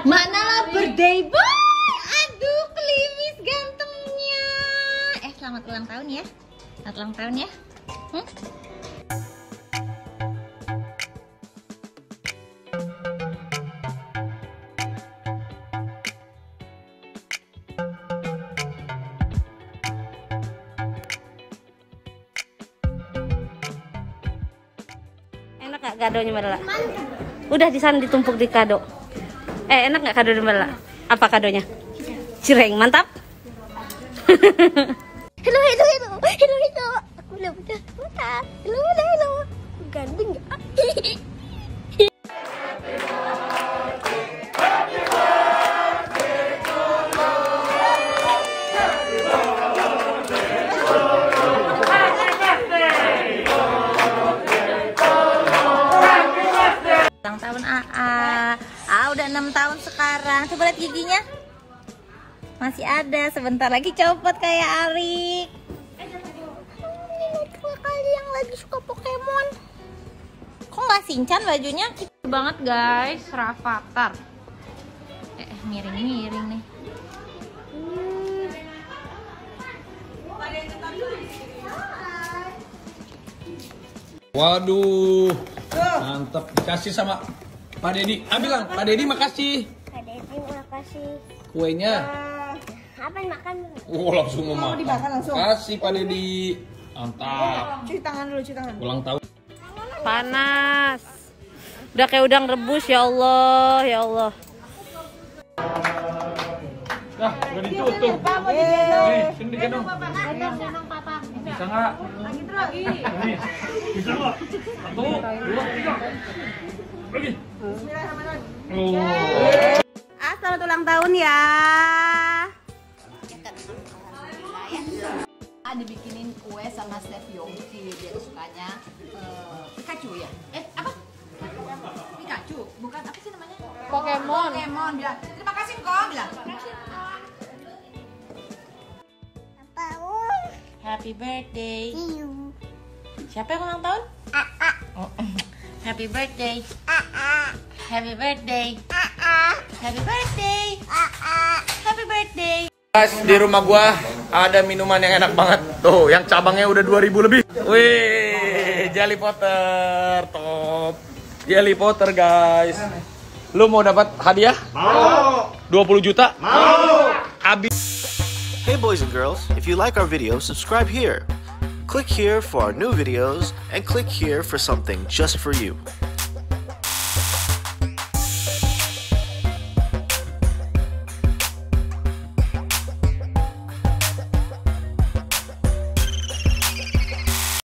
Mana lah birthday boy. Aduh, klimis gantengnya. Selamat ulang tahun ya. Selamat ulang tahun ya. Enak gak kadonya Marla? Udah di sana ditumpuk di kado. Enak gak kado Marla? Apa kadonya? Cireng, mantap. Hello. Udah. Hello. Ganteng gak? Udah 6 tahun sekarang. Coba lihat giginya. Masih ada, sebentar lagi copot kayak Arik. Ini dua kali yang lagi suka Pokemon. Kok nggak Shinchan bajunya? Kecil banget guys, Rafathar. Miring-miring nih. Waduh. Mantep, dikasih sama Pak Deddy. Bilang, Pak Deddy makasih. Pak Deddy makasih. Kuenya. Apa yang makan? Langsung mau dimakan langsung. Kasih Pak Deddy. Mantap. Cuci tangan dulu, cuci tangan. Ulang tahun. Panas. Udah kayak udang rebus, ya Allah, ya Allah. Dah, udah ditutup. Nih, sini gendong. Gendong Papa. Bisa enggak? Lagi terus. Nih. Bisa enggak? 1, 2, 3. Lagi. Oh. Selamat ulang tahun ya. Dibikinin kue sama Steph Young, dia sukanya Pikachu ya. Apa? Pikachu, bukan apa sih namanya? Pokemon. Pokemon bilang. Terima kasih kok bilang. Happy birthday. Siapa yang ulang tahun? Aa. Oh. Happy birthday. Aa. Happy birthday. Aa. Happy birthday. Aa. Happy birthday. Guys, di rumah gua ada minuman yang enak banget. Tuh, yang cabangnya udah 2000 lebih. Wih, Jelly Potter top. Jelly Potter, guys. Lu mau dapat hadiah? Mau. 20 juta? Mau. Abis. Hey boys and girls, if you like our video, subscribe here. Click here for our new videos and click here for something just for you.